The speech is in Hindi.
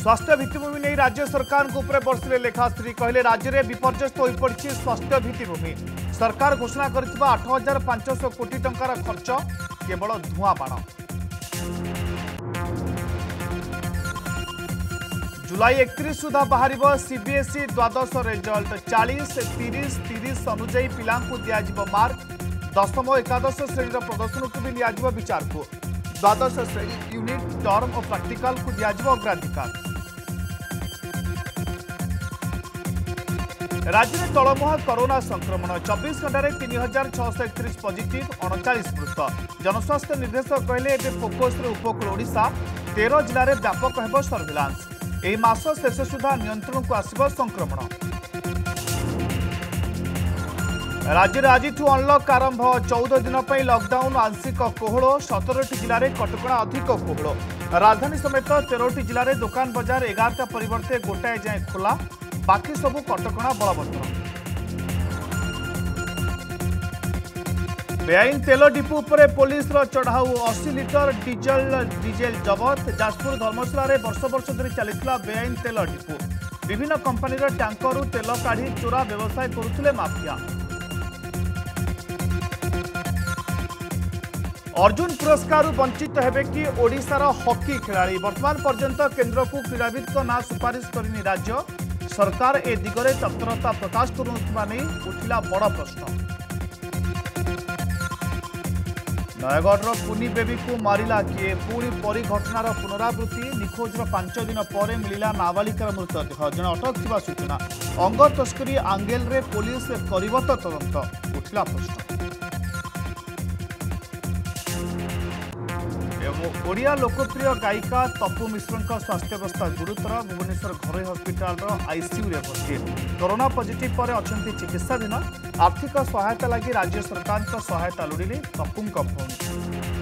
स्वास्थ्य भित्तिभूमि नहीं राज्य सरकार बरसिले लेखाश्री कहले राज्य में विपर्यस्त हो पड़ी स्वास्थ्य भित्तिभूमि। सरकार घोषणा कर 8,500 कोटी टंकार खर्च केवल धुआं बाण। जुलाई 31 सुधा बाहर सीबीएसई द्वादश रिजल्ट 40-30-30 अनुजाई पिलांकु दियाजिबो मार्क। दशम एकादश श्रेणीर प्रदर्शन को भी दियाजिबो विचार को। द्वादश श्रेणी यूनिट टर्म और प्रैक्टिकल को दियाजिबो अग्राधिकार। राज्य में तलमुहा कोरोना संक्रमण 24 घंटे 3,631 पॉजिटिव 39 मृत। जनस्वास्थ्य निर्देशक कहले एवं फोकस उपकूल ओडिशा 13 जिले में व्यापक होब सर्विलांस। एही मास शेष सुधा नियंत्रण को आसिबो संक्रमण। राज्य में आज अनलक आरंभ 14 दिन पर लकडाउन आंशिक कोहल 17 जिले में कटका अधिक कोहल। राजधानी समेत 13 जिले में दुकान बजार 11टा परिवर्ते गोटाए जाए खोला बाकी सबू कटका बलवत्तर। बेआईन तेल डिपो पर पुलिस चढ़ाऊ 80 लिटर डीजेल जबत। जाजपुर धर्मशाला में वर्ष वर्ष धरी चलता बेआईन तेल डिपो। विभिन्न कंपनी टैंकर तेल काढ़ी चोरा व्यवसाय करुले माफिया। अर्जुन पुरस्कार वंचित हेबे कि ओडिशार हॉकी खिलाड़ी। वर्तमान पर्यंत केन्द्र को क्रीड़ाविद ना सुपारिश करनी राज्य सरकार ए दिगरे तत्परता प्रकाश करुनथिबा नै उठिला बड़ प्रश्न। नयगढ़ पुनी बेबी को मारिला किए पुणी परी घटनार पुनरावृत्ति। निखोजर 5 दिन पर मिला नाबालिकार मृतदेह जड़े अटक थी सूचना। अंग तस्करी आंगेल रे पुलिस कर तदंत उठला प्रश्न। ओडिया लोकप्रिय गायिका तपू मिश्र स्वास्थ्यावस्था गुरुतर। भुवनेश्वर घरोई हस्पिटाल आईसीयू में भर्ती। कोरोना पॉजिटिव पर अच्छा चिकित्साधीन। आर्थिक सहायता लगी राज्य सरकार सहायता लोड़िले तपुं।